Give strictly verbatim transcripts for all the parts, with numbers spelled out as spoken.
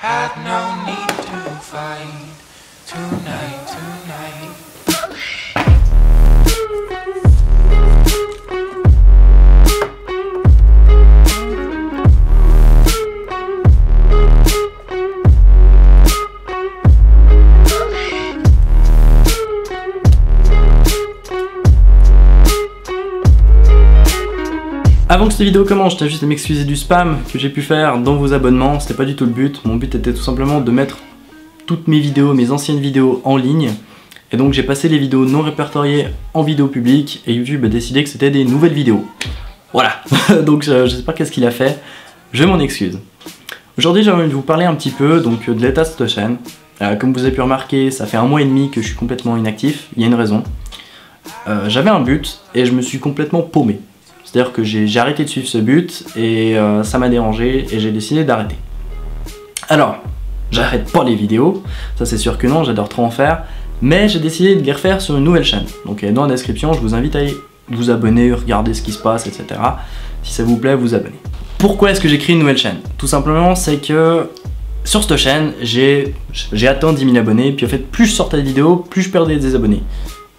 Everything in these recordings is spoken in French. Had no need to fight tonight, tonight. Avant que cette vidéo commence, je tiens juste à m'excuser du spam que j'ai pu faire dans vos abonnements, c'était pas du tout le but. Mon but était tout simplement de mettre toutes mes vidéos, mes anciennes vidéos en ligne. Et donc j'ai passé les vidéos non répertoriées en vidéo publique et YouTube a décidé que c'était des nouvelles vidéos. Voilà, donc je, je sais pas qu'est-ce qu'il a fait, je m'en excuse. Aujourd'hui j'ai envie de vous parler un petit peu donc, de l'état de cette chaîne. Euh, comme vous avez pu remarquer, ça fait un mois et demi que je suis complètement inactif, il y a une raison. Euh, J'avais un but et je me suis complètement paumé. C'est-à-dire que j'ai arrêté de suivre ce but et euh, ça m'a dérangé et j'ai décidé d'arrêter. Alors, j'arrête pas les vidéos, ça c'est sûr que non, j'adore trop en faire, mais j'ai décidé de les refaire sur une nouvelle chaîne. Donc dans la description, je vous invite à vous abonner, regarder ce qui se passe, et cetera. Si ça vous plaît, vous abonnez. Pourquoi est-ce que j'ai créé une nouvelle chaîne? Tout simplement, c'est que sur cette chaîne, j'ai atteint dix mille abonnés, puis en fait, plus je sortais de vidéos, plus je perdais des abonnés.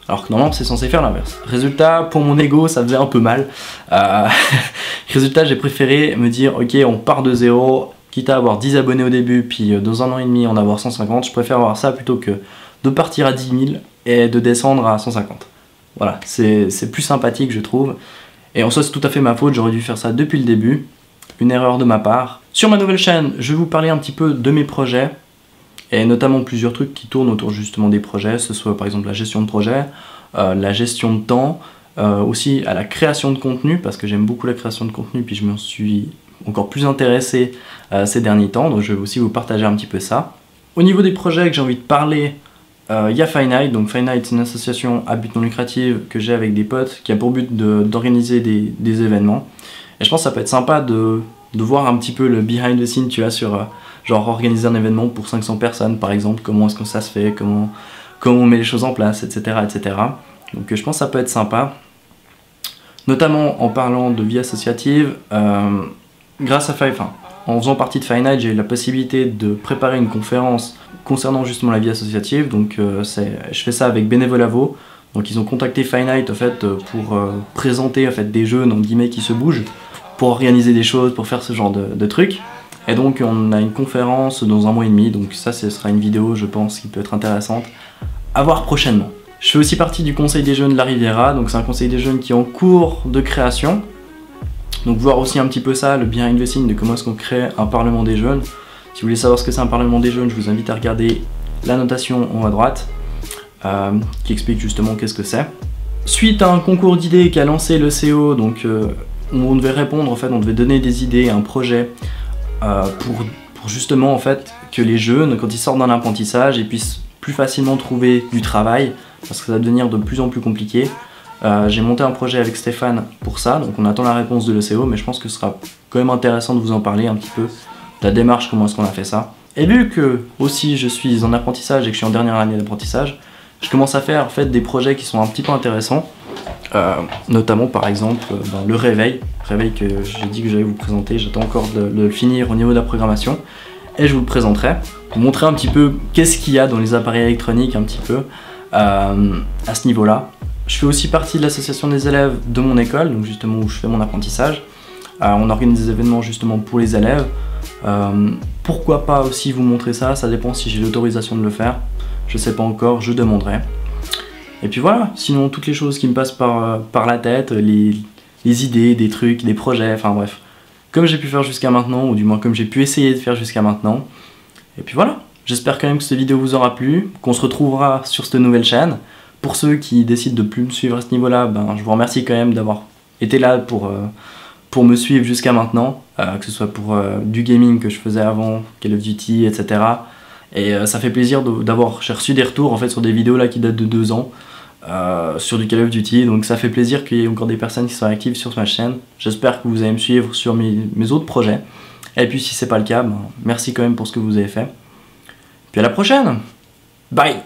Alors que normalement c'est censé faire l'inverse. Résultat, pour mon ego ça faisait un peu mal. Euh... Résultat, j'ai préféré me dire ok, on part de zéro, quitte à avoir dix abonnés au début, puis dans un an et demi en avoir cent cinquante, je préfère avoir ça plutôt que de partir à dix mille et de descendre à cent cinquante. Voilà, c'est plus sympathique je trouve. Et en soi c'est tout à fait ma faute, j'aurais dû faire ça depuis le début. Une erreur de ma part. Sur ma nouvelle chaîne, je vais vous parler un petit peu de mes projets. Et notamment plusieurs trucs qui tournent autour justement des projets, ce soit par exemple la gestion de projet, euh, la gestion de temps, euh, aussi à la création de contenu, parce que j'aime beaucoup la création de contenu, puis je m'en suis encore plus intéressé euh, ces derniers temps, donc je vais aussi vous partager un petit peu ça. Au niveau des projets que j'ai envie de parler, il euh, y a FyNight, donc FyNight c'est une association à but non lucratif que j'ai avec des potes, qui a pour but d'organiser de, des, des événements, et je pense que ça peut être sympa de, de voir un petit peu le behind the scene, tu vois, sur... Euh, genre organiser un événement pour cinq cents personnes par exemple, comment est-ce que ça se fait, comment, comment on met les choses en place, et cetera et cetera. Donc je pense que ça peut être sympa, notamment en parlant de vie associative, euh, grâce à FyNight, en faisant partie de FyNight, j'ai eu la possibilité de préparer une conférence concernant justement la vie associative, donc euh, je fais ça avec Bénévolavo, donc ils ont contacté FyNight en fait, pour euh, présenter en fait, des jeux non guillemets, qui se bougent, pour organiser des choses, pour faire ce genre de, de trucs. Et donc on a une conférence dans un mois et demi, donc ça ce sera une vidéo je pense qui peut être intéressante à voir prochainement. Je fais aussi partie du Conseil des Jeunes de La Riviera, donc c'est un Conseil des Jeunes qui est en cours de création. Donc voir aussi un petit peu ça, le behind the scenes de comment est-ce qu'on crée un Parlement des Jeunes. Si vous voulez savoir ce que c'est un Parlement des Jeunes, je vous invite à regarder la notation en haut à droite, euh, qui explique justement qu'est-ce que c'est. Suite à un concours d'idées qu'a lancé l'O S E O, donc euh, on devait répondre, en fait on devait donner des idées à un projet, Euh, pour, pour justement en fait que les jeunes quand ils sortent d'un apprentissage ils puissent plus facilement trouver du travail parce que ça va devenir de plus en plus compliqué. Euh, j'ai monté un projet avec Stéphane pour ça, donc on attend la réponse de l'O S E O, mais je pense que ce sera quand même intéressant de vous en parler un petit peu, la démarche, comment est-ce qu'on a fait ça. Et vu que aussi je suis en apprentissage et que je suis en dernière année d'apprentissage, je commence à faire en fait des projets qui sont un petit peu intéressants, euh, notamment par exemple euh, ben, le réveil réveil que j'ai dit que j'allais vous présenter, j'attends encore de, de le finir au niveau de la programmation et je vous le présenterai, vous montrer un petit peu qu'est-ce qu'il y a dans les appareils électroniques un petit peu euh, à ce niveau là. Je fais aussi partie de l'association des élèves de mon école, donc justement où je fais mon apprentissage, euh, on organise des événements justement pour les élèves, euh, pourquoi pas aussi vous montrer ça, ça dépend si j'ai l'autorisation de le faire. Je sais pas encore, je demanderai. Et puis voilà, sinon toutes les choses qui me passent par, euh, par la tête, les, les idées, des trucs, des projets, enfin bref. Comme j'ai pu faire jusqu'à maintenant, ou du moins comme j'ai pu essayer de faire jusqu'à maintenant. Et puis voilà, j'espère quand même que cette vidéo vous aura plu, qu'on se retrouvera sur cette nouvelle chaîne. Pour ceux qui décident de plus me suivre à ce niveau-là, ben, je vous remercie quand même d'avoir été là pour, euh, pour me suivre jusqu'à maintenant. Euh, que ce soit pour euh, du gaming que je faisais avant, Call of Duty, et cetera. Et euh, ça fait plaisir d'avoir reçu des retours en fait sur des vidéos là qui datent de deux ans euh, sur du Call of Duty, donc ça fait plaisir qu'il y ait encore des personnes qui sont actives sur ma chaîne. J'espère que vous allez me suivre sur mes, mes autres projets. Et puis si c'est pas le cas, ben, merci quand même pour ce que vous avez fait. Puis à la prochaine. Bye.